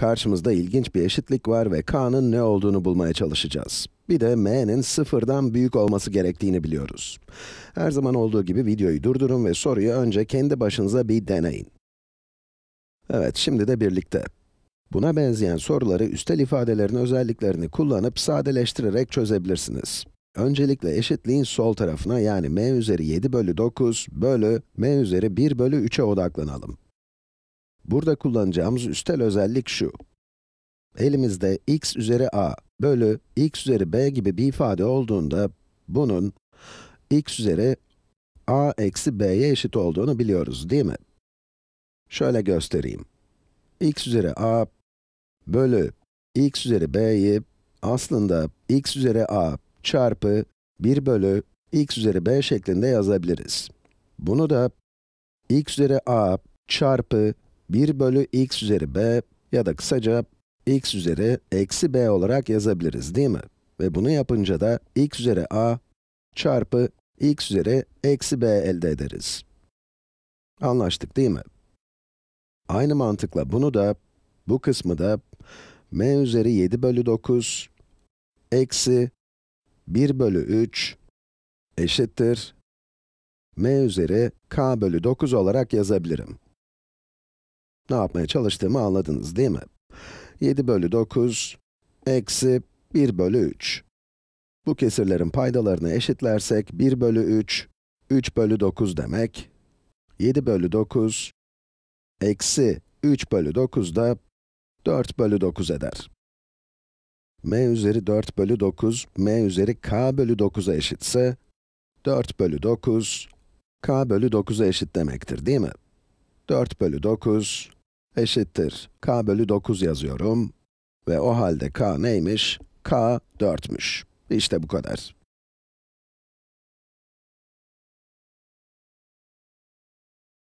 Karşımızda ilginç bir eşitlik var ve k'nın ne olduğunu bulmaya çalışacağız. Bir de m'nin sıfırdan büyük olması gerektiğini biliyoruz. Her zaman olduğu gibi videoyu durdurun ve soruyu önce kendi başınıza bir deneyin. Evet, şimdi de birlikte. Buna benzeyen soruları üstel ifadelerin özelliklerini kullanıp sadeleştirerek çözebilirsiniz. Öncelikle eşitliğin sol tarafına, yani m üzeri 7 bölü 9 bölü m üzeri 1 bölü 3'e odaklanalım. Burada kullanacağımız üstel özellik şu. Elimizde x üzeri a bölü x üzeri b gibi bir ifade olduğunda, bunun x üzeri a eksi b'ye eşit olduğunu biliyoruz, değil mi? Şöyle göstereyim. X üzeri a bölü x üzeri b'yi aslında x üzeri a çarpı 1 bölü x üzeri b şeklinde yazabiliriz. Bunu da x üzeri a çarpı 1 bölü x üzeri b ya da kısaca x üzeri eksi b olarak yazabiliriz, değil mi? Ve bunu yapınca da x üzeri a çarpı x üzeri eksi b elde ederiz. Anlaştık, değil mi? Aynı mantıkla bunu da, bu kısmı da m üzeri 7 bölü 9 eksi 1 bölü 3 eşittir m üzeri k bölü 9 olarak yazabilirim. Ne yapmaya çalıştığımı anladınız, değil mi? 7 bölü 9 eksi 1 bölü 3. Bu kesirlerin paydalarını eşitlersek 1 bölü 3, 3 bölü 9 demek. 7 bölü 9 eksi 3 bölü 9 da 4 bölü 9 eder. M üzeri 4 bölü 9, m üzeri k bölü 9'a eşitse, 4 bölü 9, k bölü 9'a eşit demektir, değil mi? 4 bölü 9 eşittir k bölü 9 yazıyorum ve o halde k neymiş? K 4'müş. İşte bu kadar.